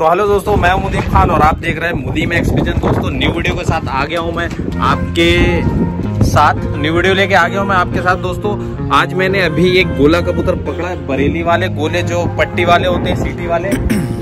तो हेलो दोस्तों, मैं मुदीम खान और आप देख रहे हैं मुदीम एक्सप्रेशन। दोस्तों न्यू वीडियो के साथ आ गया हूं मैं आपके साथ, न्यू वीडियो लेके आ गया हूं मैं आपके साथ। दोस्तों आज मैंने अभी एक गोला कबूतर पकड़ा है, बरेली वाले गोले जो पट्टी वाले होते हैं, सीटी वाले,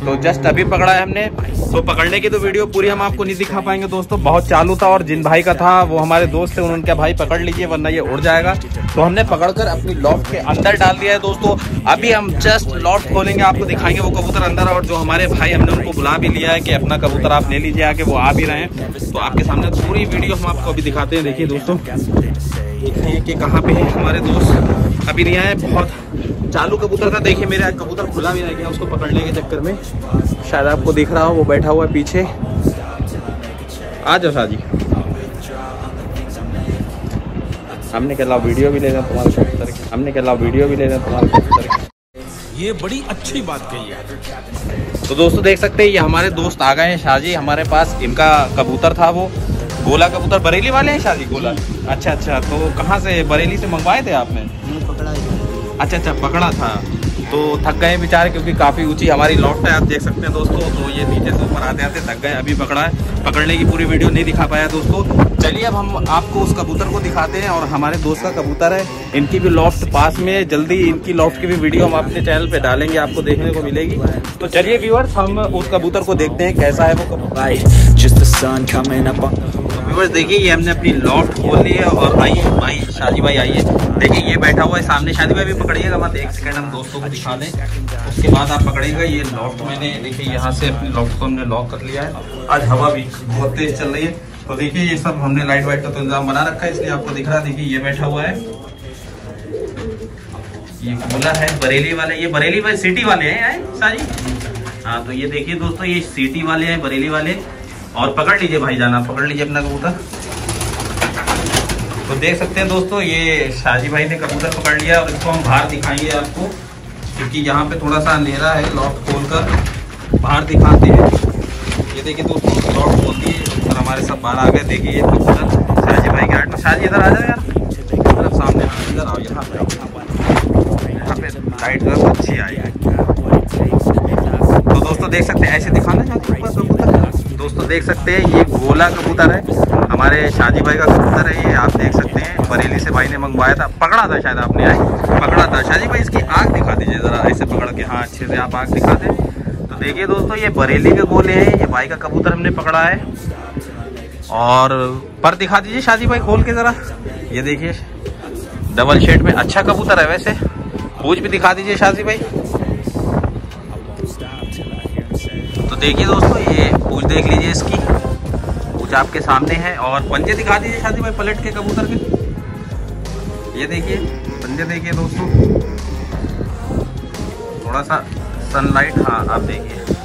तो जस्ट अभी पकड़ा है हमने। तो पकड़ने की तो वीडियो पूरी हम आपको नहीं दिखा पाएंगे दोस्तों, बहुत चालू था और जिन भाई का था वो हमारे दोस्त थे, उन्होंने कहा भाई पकड़ लीजिए वरना ये उड़ जाएगा। तो हमने पकड़कर अपनी लॉफ्ट के अंदर डाल दिया है दोस्तों। अभी हम जस्ट लॉफ्ट खोलेंगे, आपको दिखाएंगे वो कबूतर अंदर। और जो हमारे भाई, हमने उनको बुला भी लिया है कि अपना कबूतर आप ले लीजिए आके, वो आ भी रहे हैं। तो आपके सामने पूरी वीडियो हम आपको अभी दिखाते हैं। देखिए दोस्तों, देखते हैं कि कहाँ पे है हमारे दोस्त, अभी नहीं आए। बहुत चालू कबूतर था, देखिए मेरा कबूतर खुला भी रह गया उसको पकड़ने के चक्कर में। शायद आपको दिख रहा हो, वो बैठा हुआ है पीछे। आ जाओ शाजी, हमने कहला वीडियो भी ले रहे हैं तुम्हारे कबूतर की, हमने कहला वीडियो भी ले रहे हैं तुम्हारे कबूतर की, ये बड़ी अच्छी बात कही है। तो दोस्तों देख सकते हैं ये हमारे दोस्त आ गए हैं शाजी हमारे पास। इनका कबूतर था, वो गोला कबूतर बरेली वाले हैं शाजी, गोला। अच्छा, तो कहाँ से, बरेली से मंगवाए थे आपने? अच्छा, पकड़ा था। तो थक गए बेचारे क्योंकि काफ़ी ऊंची हमारी लॉफ्ट है, आप देख सकते हैं दोस्तों। तो ये नीचे से ऊपर आते आते थक गए, अभी पकड़ा है। पकड़ने की पूरी वीडियो नहीं दिखा पाया दोस्तों। चलिए अब हम आपको उस कबूतर को दिखाते हैं, और हमारे दोस्त का कबूतर है। इनकी भी लॉफ्ट पास में, जल्दी इनकी लॉफ्ट की भी वीडियो हम अपने चैनल पे डालेंगे, आपको देखने को मिलेगी। तो चलिए व्यूअर्स, हम उस कबूतर को देखते हैं कैसा है वो कबूतर। व्यूअर्स देखिए, ये हमने अपनी लॉफ्ट खोल ली है और आइए भाई, शाजी भाई आइए। देखिए ये बैठा हुआ है सामने, शादी भाई भी पकड़िएगा वहाँ। एक सेकेंड हम दोस्तों को दिखा दें, उसके बाद आप पकड़ेगा। ये लॉफ्ट मैंने, देखिए यहाँ से अपनी लॉफ्ट को हमने लॉक कर लिया है। आज हवा भी बहुत तेज चल रही है, तो देखिए ये सब हमने लाइट वाइट का तो इंतजाम बना रखा है, इसलिए आपको दिख रहा है। देखिए ये बैठा हुआ है, ये गोला है बरेली वाले। ये बरेली वाले सिटी वाले हैं शाजी, हाँ। तो ये देखिए दोस्तों, ये सिटी वाले हैं, बरेली वाले। और पकड़ लीजिए भाई जान, आप पकड़ लीजिए अपना कबूतर। तो देख सकते हैं दोस्तों, ये शाजी भाई ने कबूतर पकड़ लिया और इसको हम बाहर दिखाएंगे आपको, क्योंकि यहाँ पे थोड़ा सा अंधेरा है। लॉफ्ट खोल कर बाहर दिखाते हैं। ये देखिए दोस्तों, लॉफ्ट खोल दिए और हमारे सब बाहर आ गए। देखिए ये कबूतर शाजी भाई के हाथ में। शाजी इधर आ जाए यार, इधर सामने इधर आओ, यहाँ पे आओ, यहाँ पे लाइट गर्म अच्छी आई है। तो दोस्तों देख सकते हैं, ऐसे दिखाना चाहिए। दोस्तों देख सकते हैं ये गोला कबूतर है, हमारे शाजी भाई का कबूतर है ये, आप देख सकते हैं। बरेली से भाई ने मंगवाया था, पकड़ा था शायद आपने, आए पकड़ा था। शाजी भाई इसकी आँख दिखा दीजिए ज़रा, ऐसे पकड़ के, हाँ अच्छे से आप आँख दिखा दें। तो देखिए दोस्तों, ये बरेली के गोले हैं, ये भाई का कबूतर हमने पकड़ा है। और पर दिखा दीजिए शाजी भाई खोल के ज़रा, ये देखिए डबल शेड में अच्छा कबूतर है। वैसे पूछ भी दिखा दीजिए शाजी भाई। तो देखिए दोस्तों, ये पूछ देख लीजिए इसकी, आपके सामने है। और पंजे दिखा दीजिए शादी भाई पलट के कबूतर के, ये देखिए पंजे। देखिए दोस्तों थोड़ा सा सनलाइट, हाँ आप देखिए,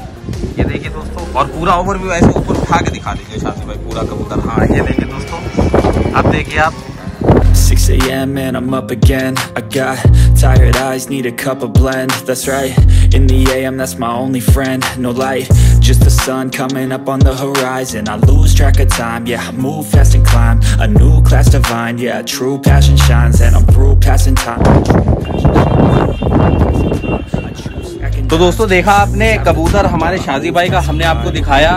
ये देखिए दोस्तों। और पूरा ओवरव्यू ऐसे ऊपर उठा के दिखा दीजिए शादी भाई पूरा कबूतर, हाँ ये देखिए दोस्तों। अब देखिए आप, 6 AM and I'm up again. I got tired eyes, need a cup of blend. That's right, in the AM that's my only friend. No light, just the sun coming up on the horizon. I lose track of time, yeah, I move fast and climb. A new class divine, yeah, true passion shines. And I'm through passing time. तो दोस्तों देखा आपने कबूतर हमारे शाजी भाई का, हमने आपको दिखाया।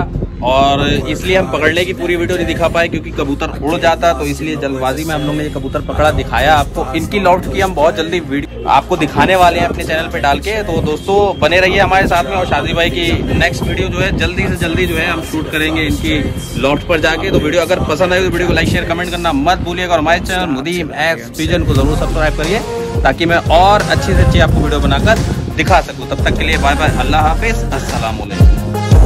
और इसलिए हम पकड़ने की पूरी वीडियो नहीं दिखा पाए क्योंकि कबूतर उड़ जाता, तो इसलिए जल्दबाजी में हम लोग ने ये कबूतर पकड़ा, दिखाया आपको। इनकी लॉफ्ट की हम बहुत जल्दी वीडियो आपको दिखाने वाले हैं अपने चैनल पे डाल के। तो दोस्तों बने रहिए हमारे साथ में, और शादी भाई की नेक्स्ट वीडियो जो है जल्दी से जल्दी जो है हम शूट करेंगे इनकी लॉफ्ट पर जाके। तो वीडियो अगर पसंद आए तो वीडियो को लाइक शेयर कमेंट करना मत भूलिएगा, और हमारे चैनल मुदीम एक्सप्रेशन को जरूर सब्सक्राइब करिए, ताकि मैं और अच्छी से अच्छी आपको वीडियो बनाकर दिखा सकूँ। तब तक के लिए बाय बाय, अल्लाह हाफिज़, अस्सलाम वालेकुम।